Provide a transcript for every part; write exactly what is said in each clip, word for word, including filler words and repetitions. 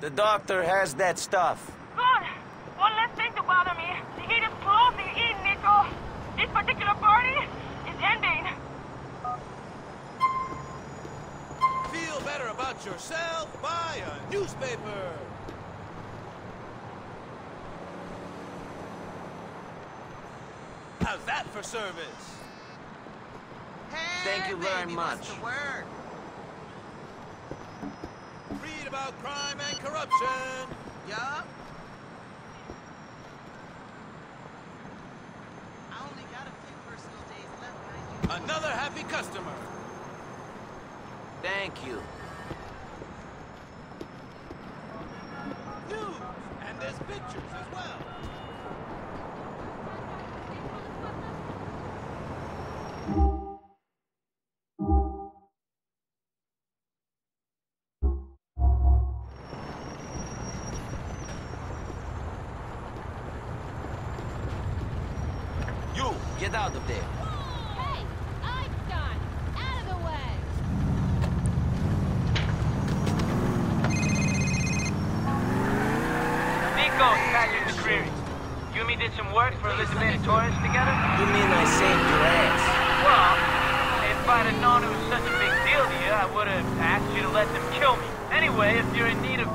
The doctor has that stuff. Good. One less thing to bother me. The heat is closing in, Nico. This particular party is ending. Feel better about yourself? Buy a newspaper. How's that for service? Hey, thank you very much. Read about crime and corruption. Yeah. I only got a few personal days left, mind you. Another happy customer. Thank you. News, and there's pictures as well. Get out of there. Hey, I'm done. Out of the way. Nico's Patrick McCreary. You and me did some work for Elizabeth Torres together? You mean I saved your ass? Well, if I'd have known it was such a big deal to you, I would have asked you to let them kill me. Anyway, if you're in need of...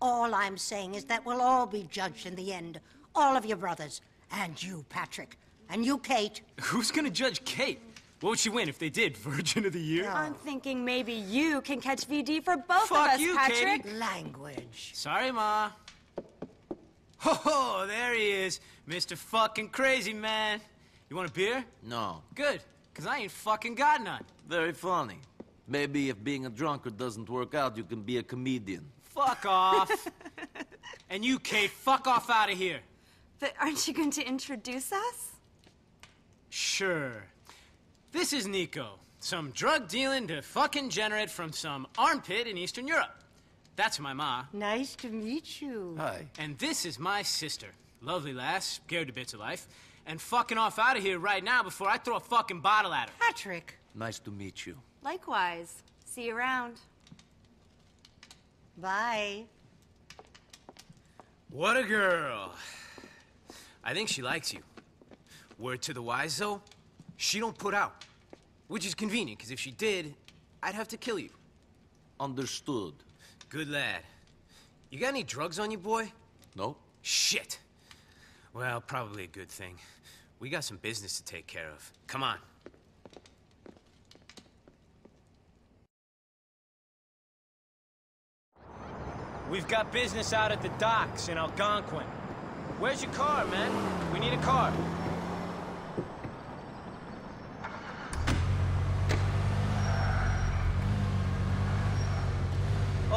All I'm saying is that we'll all be judged in the end. All of your brothers. And you, Patrick. And you, Kate. Who's gonna judge Kate? What would she win if they did? Virgin of the Year? Oh. I'm thinking maybe you can catch V D for both Fuck of us, you, Patrick. Katie. Language. Sorry, Ma. Ho ho, there he is. Mister Fucking Crazy Man. You want a beer? No. Good, because I ain't fucking got none. Very funny. Maybe if being a drunkard doesn't work out, you can be a comedian. Fuck off. And you, Kate, fuck off out of here. But aren't you going to introduce us? Sure. This is Nico, some drug-dealing to fucking degenerate from some armpit in Eastern Europe. That's my ma. Nice to meet you. Hi. And this is my sister. Lovely lass, scared to bits of life. And fucking off out of here right now before I throw a fucking bottle at her. Patrick. Nice to meet you. Likewise. See you around. Bye. What a girl. I think she likes you. Word to the wise, though, she don't put out. Which is convenient, because if she did, I'd have to kill you. Understood. Good lad. You got any drugs on you, boy? No. Shit. Well, probably a good thing. We got some business to take care of. Come on. We've got business out at the docks in Algonquin. Where's your car, man? We need a car.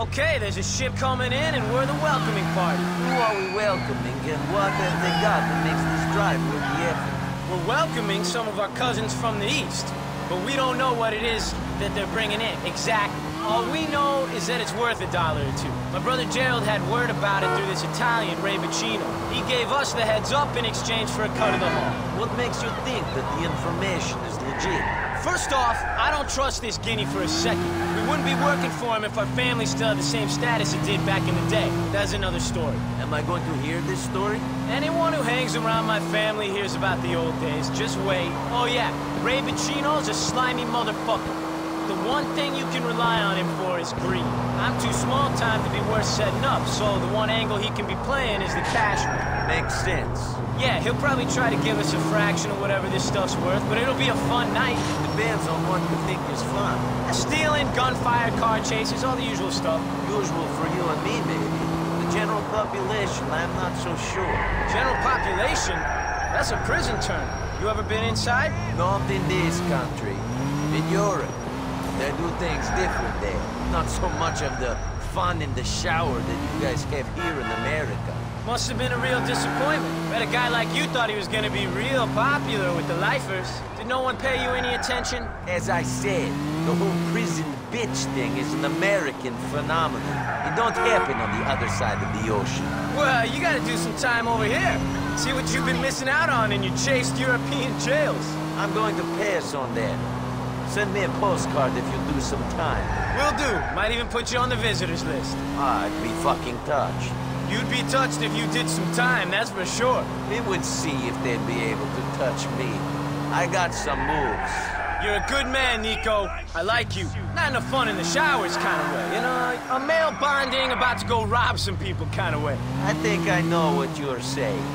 Okay, there's a ship coming in and we're the welcoming party. Who are we welcoming and what have they got that makes this drive worth the effort? We're welcoming some of our cousins from the east, but we don't know what it is that they're bringing in exactly. All we know is that it's worth a dollar or two. My brother Gerald had word about it through this Italian, Ray Boccino. He gave us the heads up in exchange for a cut of the haul. What makes you think that the information is legit? First off, I don't trust this guinea for a second. We wouldn't be working for him if our family still had the same status it did back in the day. That's another story. Am I going to hear this story? Anyone who hangs around my family hears about the old days. Just wait. Oh yeah, Ray Boccino's a slimy motherfucker. The one thing you can rely on him for is greed. I'm too small time to be worth setting up, so the one angle he can be playing is the cash room. Makes sense. Yeah, he'll probably try to give us a fraction of whatever this stuff's worth, but it'll be a fun night. Depends on what you think is fun. Stealing, gunfire, car chases, all the usual stuff. Usual for you and me, maybe. The general population, I'm not so sure. General population? That's a prison term. You ever been inside? Not in this country. In Europe. They do things different there. Not so much of the fun in the shower that you guys have here in America. Must have been a real disappointment. Bet a guy like you thought he was gonna be real popular with the lifers. Did no one pay you any attention? As I said, the whole prison bitch thing is an American phenomenon. It don't happen on the other side of the ocean. Well, you gotta do some time over here. See what you've been missing out on in your chaste European jails. I'm going to pass on that. Send me a postcard if you do some time. Will do. Might even put you on the visitors list. I'd be fucking touched. You'd be touched if you did some time, that's for sure. They would see if they'd be able to touch me. I got some moves. You're a good man, Nico. I like you. Not in a fun in the showers kind of way, you know? A male bonding, about to go rob some people kind of way. I think I know what you're saying.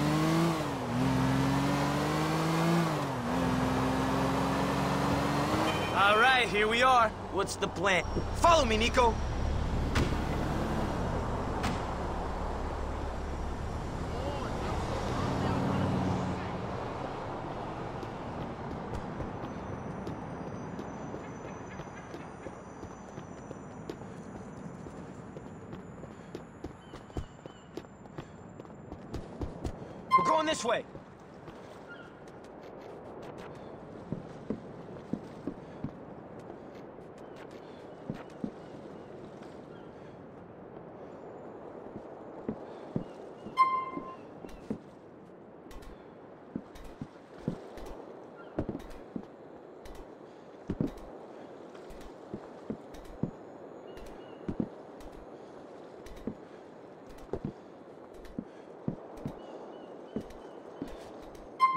All right, here we are. What's the plan? Follow me, Nico. We're going this way.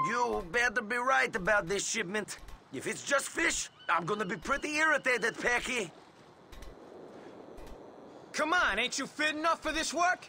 You better be right about this shipment. If it's just fish, I'm gonna be pretty irritated, Pecky. Come on, ain't you fit enough for this work?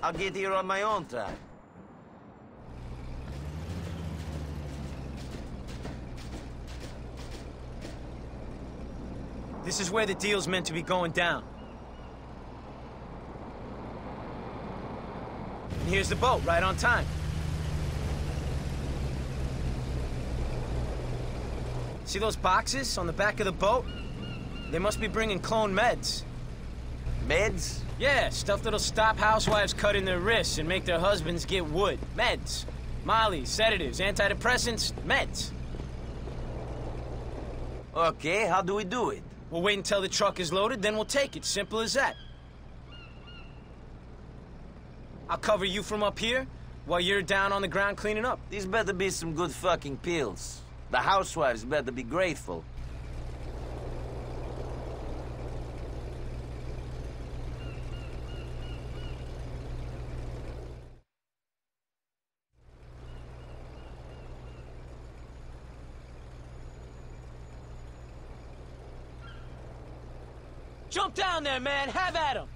I'll get here on my own time. This is where the deal's meant to be going down. And here's the boat, right on time. See those boxes on the back of the boat? They must be bringing clone meds. Meds? Yeah, stuff that'll stop housewives cutting their wrists and make their husbands get wood. Meds. Molly, sedatives, antidepressants, meds. Okay, how do we do it? We'll wait until the truck is loaded, then we'll take it. Simple as that. I'll cover you from up here while you're down on the ground cleaning up. These better be some good fucking pills. The housewives better be grateful. Jump down there, man. Have at him.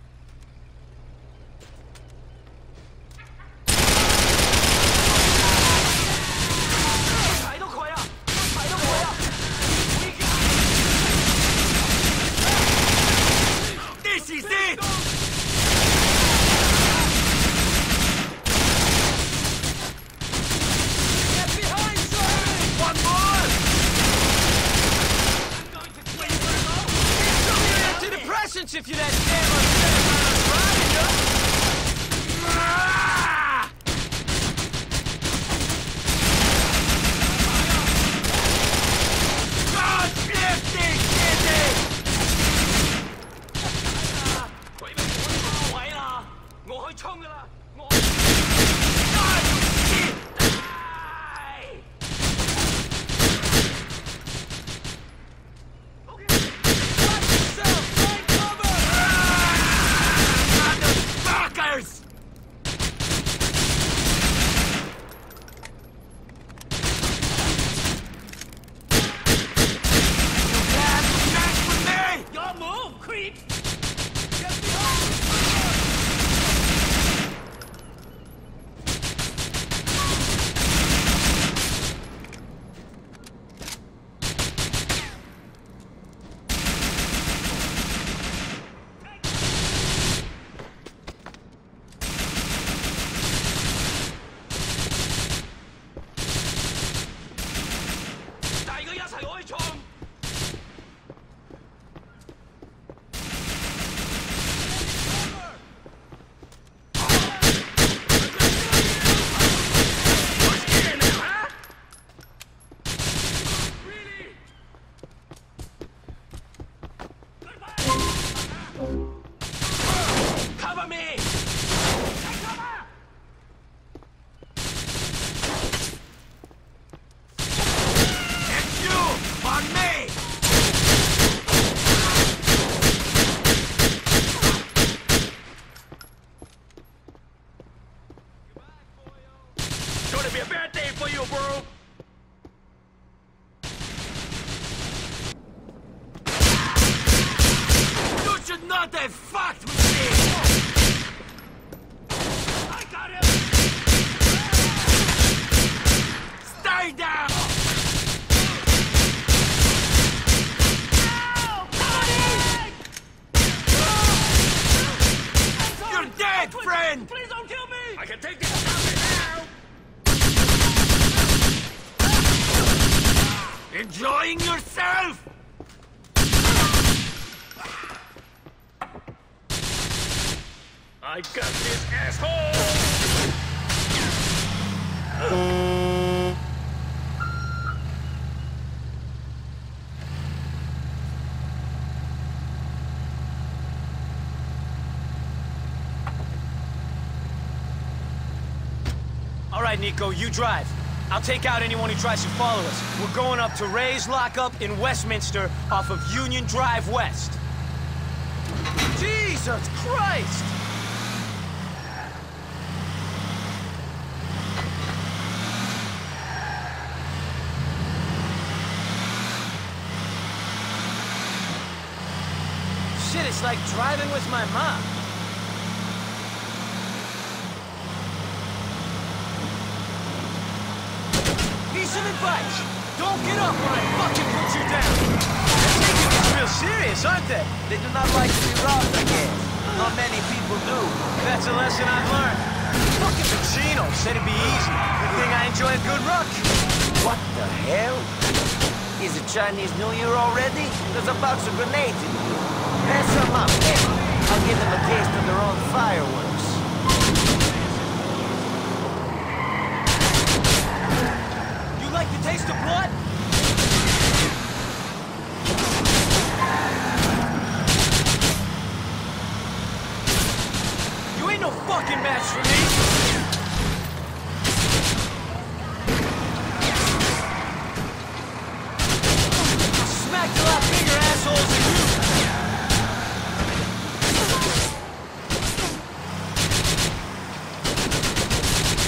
This is it. Get behind, sir. One more. I'm going to play for a moment. It's coming after the presence if you're that damn upset about us riding up. Ah! God, fifty, kidney! Nico, you drive. I'll take out anyone who tries to follow us. We're going up to Ray's Lockup in Westminster off of Union Drive West. Jesus Christ! Shit, it's like driving with my mom. Some advice. Don't get up when I fucking put you down. They're taking this real serious, aren't they? They do not like to be robbed again. Not many people do. That's a lesson I've learned. Fucking Boccino said it'd be easy. Good thing I enjoy a good ruck. What the hell? Is it Chinese New Year already? There's a box of grenades in here. Pass them up, man. I'll give them a taste of their own fireworks. Like the taste of blood? You ain't no fucking match for me! I'll smack a lot bigger assholes than you!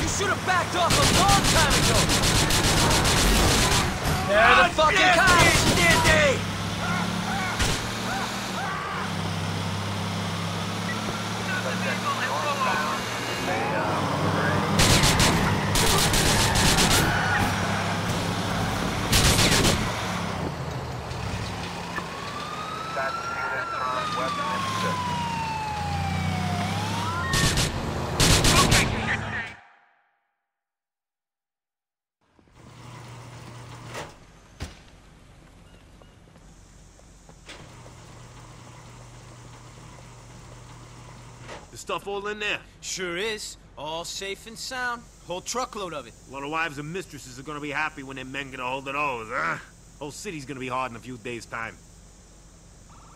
You should have backed off a long time ago! They're the fucking cops! dispatch unit from Westminster. The stuff all in there? Sure is. All safe and sound. Whole truckload of it. A lot of wives and mistresses are gonna be happy when their men get a hold of those, huh? Whole city's gonna be hard in a few days' time.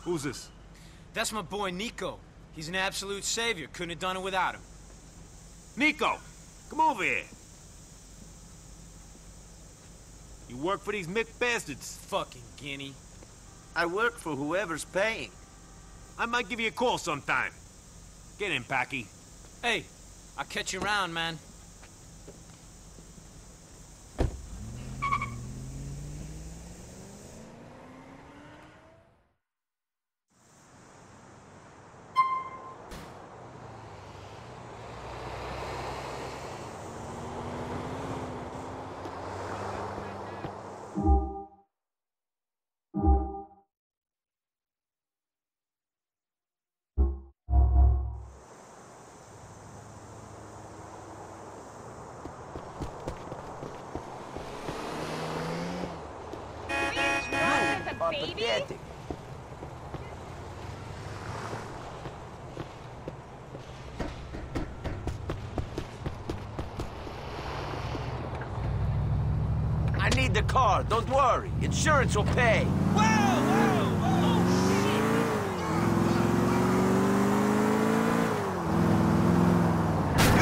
Who's this? That's my boy, Nico. He's an absolute savior. Couldn't have done it without him. Nico! Come over here. You work for these Mick bastards? Fucking guinea. I work for whoever's paying. I might give you a call sometime. Get in, Packy. Hey, I'll catch you around, man. Pathetic. I need the car, don't worry. Insurance will pay. Whoa, whoa. What's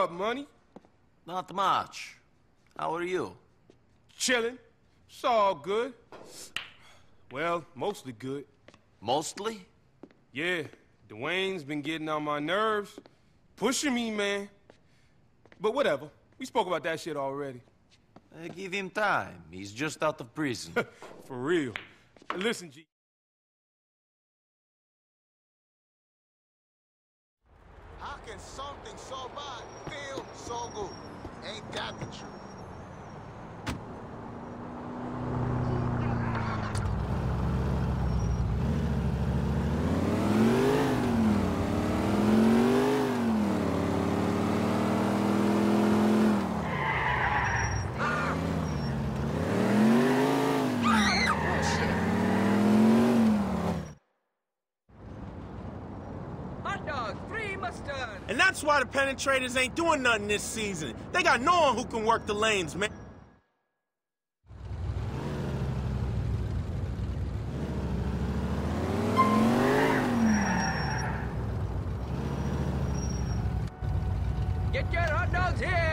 up, money? Not much. How are you? Chilling. It's all good. Well, mostly good. Mostly? Yeah. Dwayne's been getting on my nerves. Pushing me, man. But whatever. We spoke about that shit already. Uh, give him time. He's just out of prison. For real. Listen, G. How can something so bad feel so good? Ain't that the truth? And that's why the penetrators ain't doing nothing this season. They got no one who can work the lanes, man. Get your hot dogs here!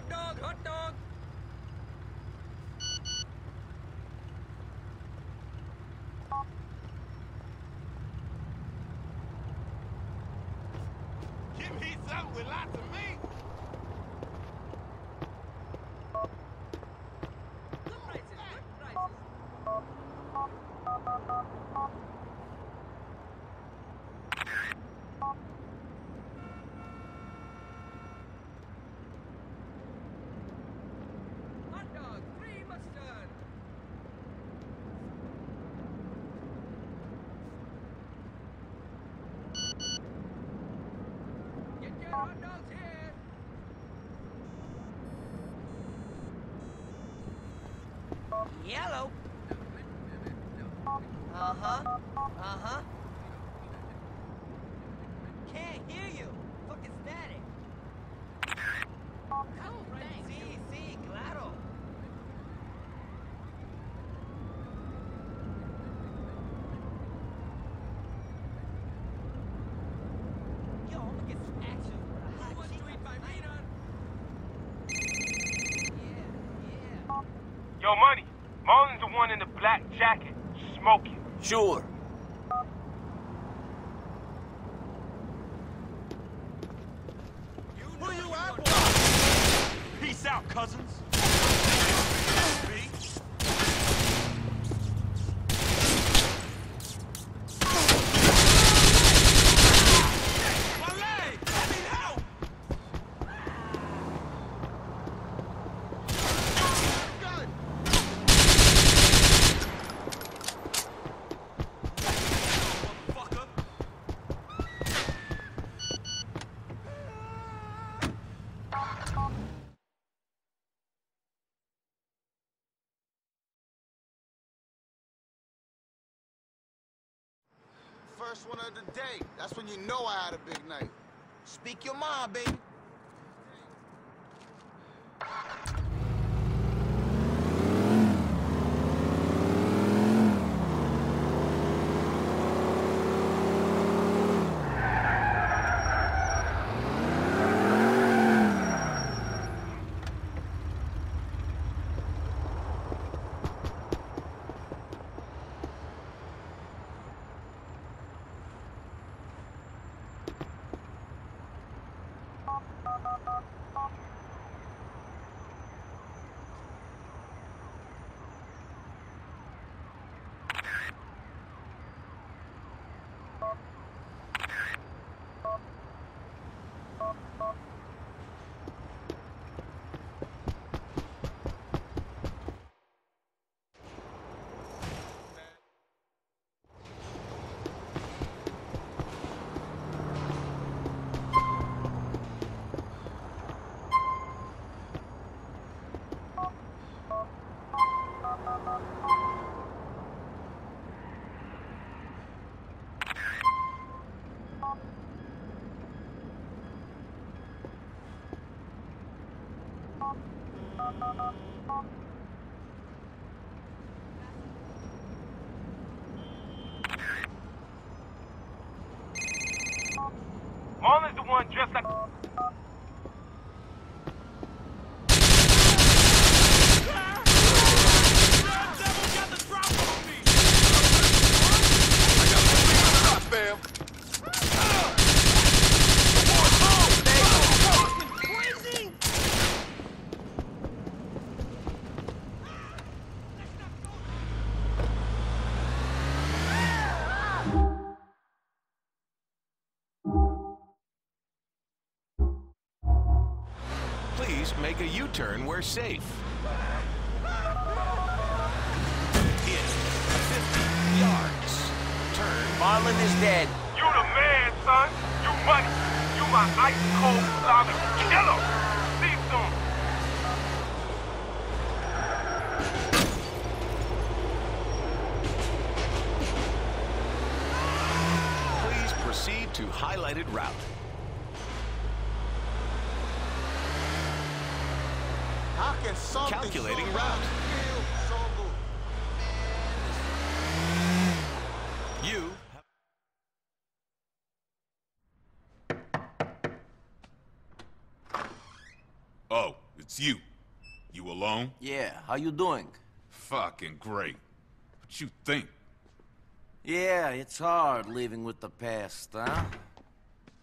Hot dog, hot dog! Give me something with lots of meat! Good prices, good prices! Hot dog, three mustard! Get your hot dogs here! Yellow! Uh-huh. Uh-huh. Can't hear you! Fucking static! Oh, thanks. Sí, sí, claro! Yo, I'm gonna get some action with a hot chick tonight. Yeah, yeah. Yo, Money, Marlon's the one in the black jacket, smoking. Sure. Who you out for? Peace out, cousins. My leg! I need help! Gun! Motherfucker! First one of the day. That's when you know I had a big night. Speak your mind, baby. Marlon's the one dressed like... Please make a U-turn where safe. In fifty yards. Turn. Marlon is dead. You the man, son. You Money. You my ice-cold slobber killer. See you soon. Please proceed to highlighted route. Calculating so route. So you have... Oh, It's you. You alone? Yeah, how you doing? Fucking great. What you think? Yeah, it's hard living with the past, huh?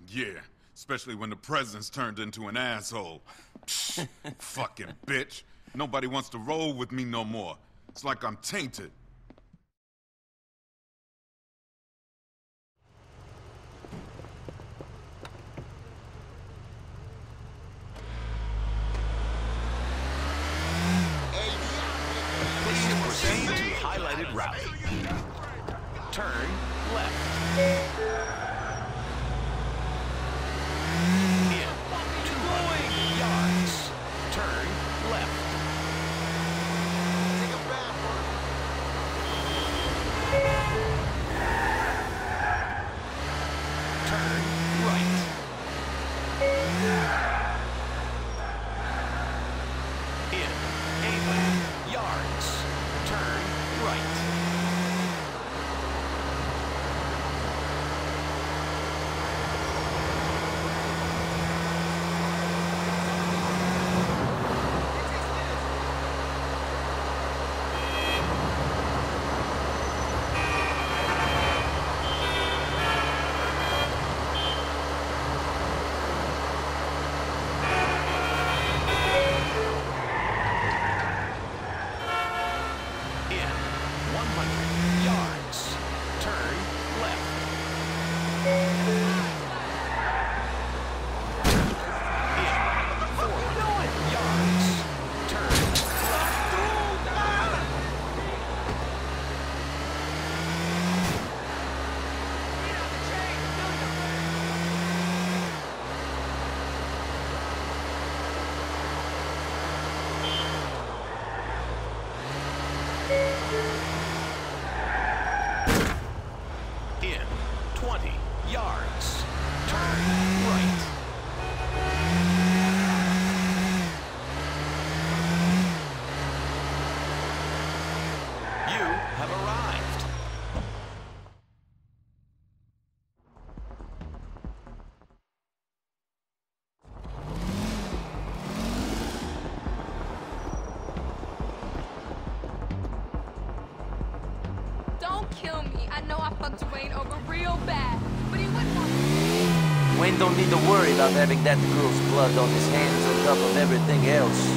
Yeah, especially when the president's turned into an asshole. Fucking bitch. Nobody wants to roll with me no more. It's like I'm tainted. Highlighted route. Turn left. In two hundred yards. Turn left. Take a backward. Turn right. In eight hundred yards. Turn right. twenty yards. Turn right. You have arrived. Don't kill me. I know I fucked Dwayne over real bad. Wayne don't need to worry about having that girl's blood on his hands on top of everything else.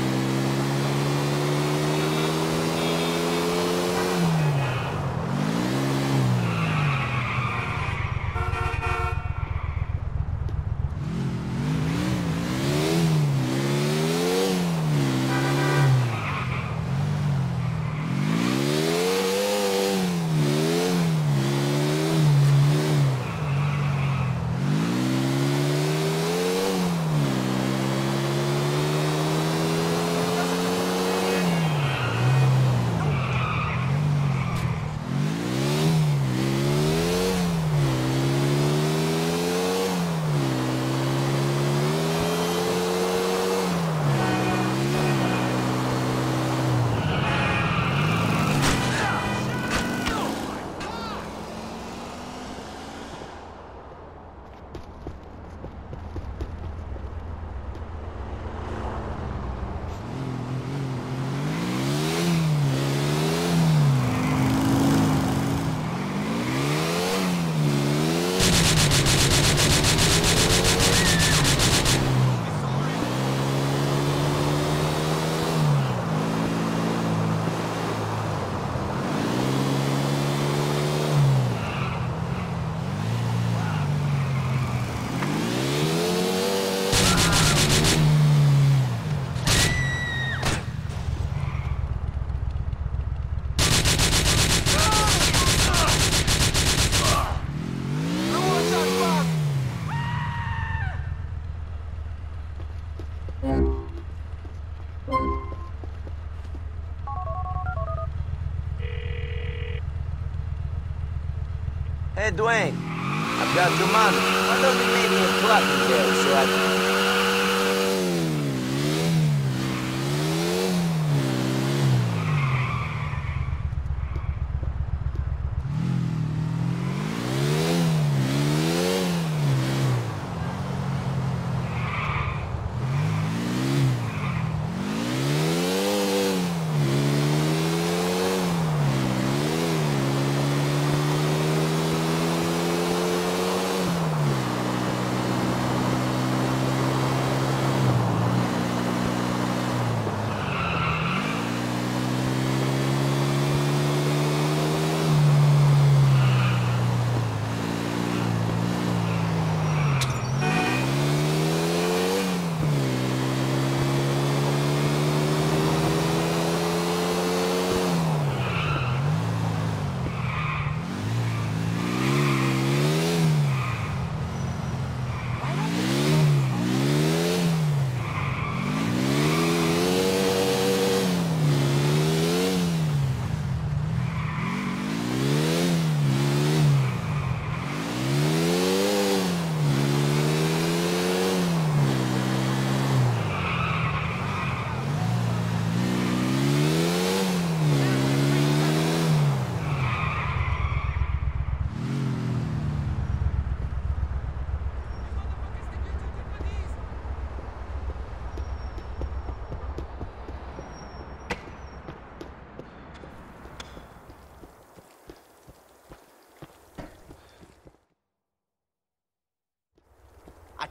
Hey, Dwayne, I've got your money. Why don't you meet me in Plucking there so I can...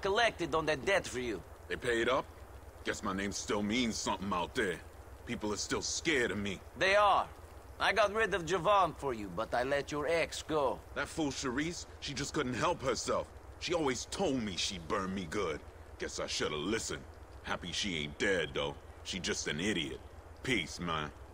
collected on that debt for you. They paid up? Guess my name still means something out there. People are still scared of me. They are. I got rid of Javon for you, but I let your ex go. That fool Cherise, she just couldn't help herself. She always told me she'd burn me good. Guess I should've listened. Happy she ain't dead, though. She just an idiot. Peace, man.